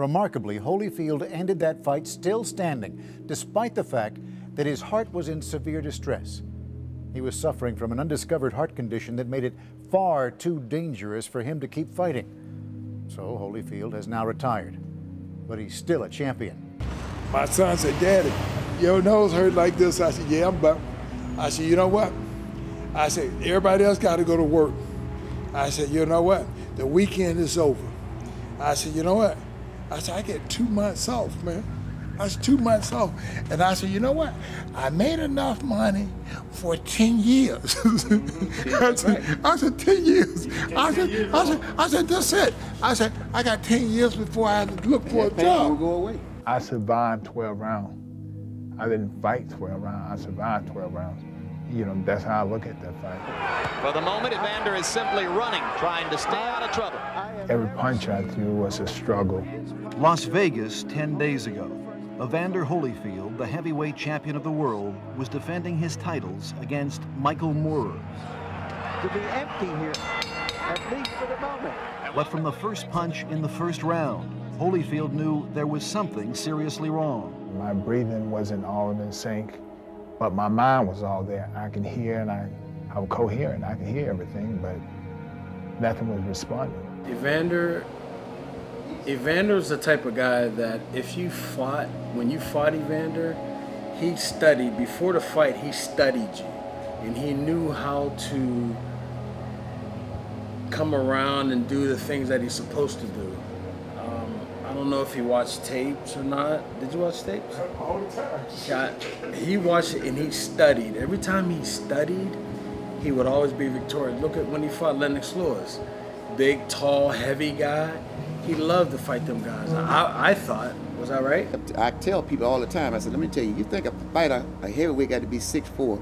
Remarkably, Holyfield ended that fight still standing, despite the fact that his heart was in severe distress. He was suffering from an undiscovered heart condition that made it far too dangerous for him to keep fighting. So Holyfield has now retired, but he's still a champion. My son said, "Daddy, your nose hurt like this." I said, "Yeah, I'm bumped." I said, "You know what?" I said, "Everybody else got to go to work." I said, "You know what? The weekend is over." I said, "You know what?" I said, "I get 2 months off, man." I was 2 months off. And I said, "You know what? I made enough money for 10 years. I said, 10 years. I said, that's it. I said, I got 10 years before I had to look for a job. Go away. I survived 12 rounds. I didn't fight 12 rounds. I survived 12 rounds. You know, that's how I look at that fight. For the moment, Evander is simply running, trying to stay out of trouble. Every punch I threw was a struggle. Las Vegas, 10 days ago. Evander Holyfield, the heavyweight champion of the world, was defending his titles against Michael Moorer. To be empty here, at least for the moment. But from the first punch in the first round, Holyfield knew there was something seriously wrong. My breathing wasn't all in sync, but my mind was all there. I can hear, and I'm coherent. I can hear everything, but nothing was responding. Evander's the type of guy that if you fought, when you fought Evander, he studied, before the fight, he studied you. And he knew how to come around and do the things that he's supposed to do. I don't know if he watched tapes or not. Did you watch tapes? All the time. Yeah, he watched it and he studied. Every time he studied, he would always be victorious. Look at when he fought Lennox Lewis. Big, tall, heavy guy. He loved to fight them guys. I thought, was I right? I tell people all the time, I said, let me tell you, you think a fighter, a heavyweight got to be 6'4",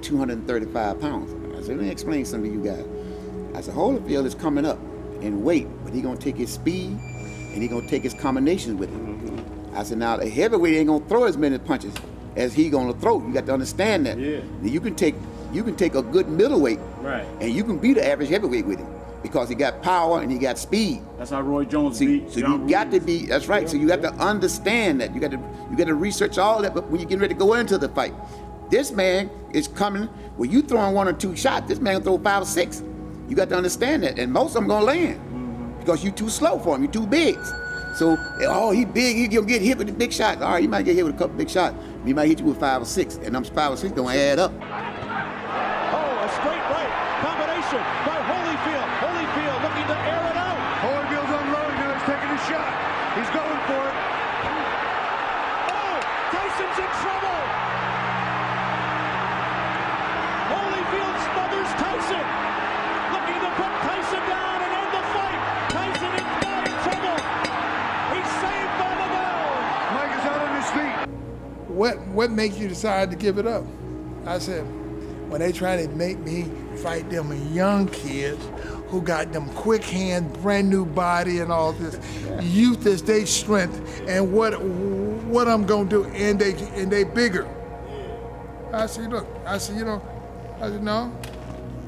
235 pounds. I said, let me explain something to you guys. I said, Holyfield is coming up in weight, but he going to take his speed, and he going to take his combinations with him. I said, now, a heavyweight ain't going to throw as many punches as he going to throw. You got to understand that. Yeah. You can take a good middleweight, right, and you can beat the average heavyweight with him, because he got power and he got speed. That's how Roy Jones beat. So you got to be, that's right, so you got to understand that. You got to research all that, but when you get ready to go into the fight, this man is coming, when you throwing one or two shots, this man will throw 5 or 6. You got to understand that, and most of them gonna land, because you too slow for him, you too big. So, oh, he big, he gonna get hit with the big shots. All right, he might get hit with a couple big shots, he might hit you with 5 or 6, and them 5 or 6 gonna add up. Oh, a straight right combination by Holyfield. Holyfield looking to air it out. Holyfield's unloading now. He's taking a shot. He's going for it. Oh, Tyson's in trouble. Holyfield smothers Tyson. Looking to put Tyson down and end the fight. Tyson is not in trouble. He's saved by the bell. Mike is out on his feet. What makes you decide to give it up? I said, when they try to make me fight them young kids who got them quick hands, brand new body and all this. Youth is their strength, and what I'm gonna do, and they bigger. I said, look, I said, you know, I said, no.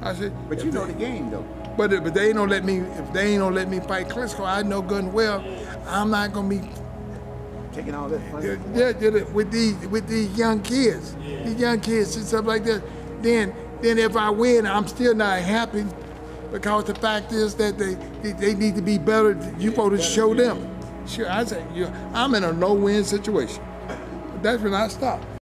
I said, but you know the game though. But they ain't gonna let me, if they ain't gonna let me fight Klitschko, I know good and well, I'm not gonna be taking all that fun. Yeah, with these young kids. Yeah. These young kids and stuff like that. Then if I win, I'm still not happy, because the fact is that they need to be better. You supposed to show them. Sure, I say, I'm in a no-win situation. That's when I stop.